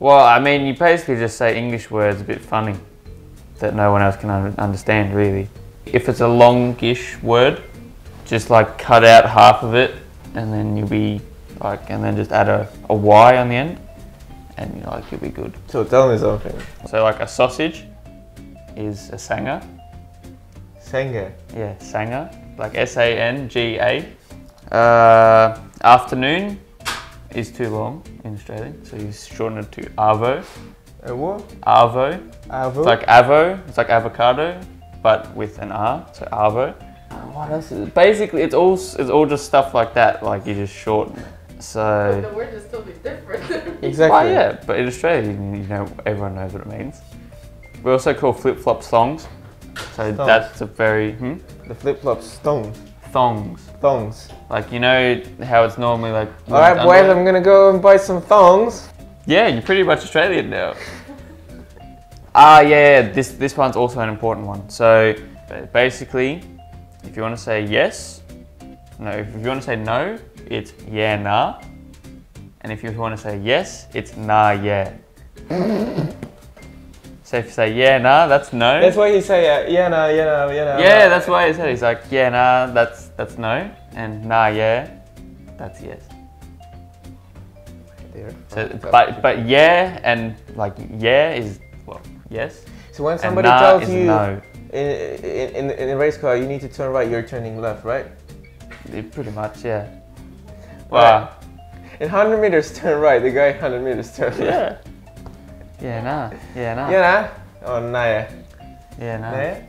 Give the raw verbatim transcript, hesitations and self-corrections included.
Well, I mean, you basically just say English words a bit funny that no one else can un understand, really. If it's a longish word, just like cut out half of it, and then you'll be like, and then just add a, a Y on the end, and you know, like, you'll be good. So tell me something. So like a sausage is a sanger. Sanger? Yeah, sanger. Like S A N G A. Uh, afternoon is too long in Australian, so you shorten it to arvo. A what? Arvo. Arvo? It's like avo, it's like avocado, but with an R, so arvo. What else is it? Basically, it's all, it's all just stuff like that, like you just shorten. So... But the word is still be different. Exactly. Oh yeah, but in Australia, you know, everyone knows what it means. We also call flip-flop thongs, so stongs. That's a very... Hmm? The flip-flop thongs. Thongs. Thongs. Like, you know how it's normally like... Alright boys, I'm gonna go and buy some thongs. Yeah, you're pretty much Australian now. Ah, yeah, yeah, this this one's also an important one. So, basically, if you want to say yes, no, if you want to say no, it's yeah, nah. And if you want to say yes, it's nah, yeah. So if you say yeah, nah, that's no. That's why you say uh, yeah, nah, yeah, nah, yeah, nah. Yeah, that's why he said it. He's like yeah, nah, that's that's no, and nah, yeah, that's yes. So, but but yeah and like yeah is well yes. So when somebody nah tells you no. in, in in a race car you need to turn right, you're turning left, right? It, pretty much, yeah. Wow. Right. In hundred meters turn right. The guy hundred meters turn left. Yeah. Yeah nah, yeah nah. Yeah nah. Oh nah. Yeah nah. Nah.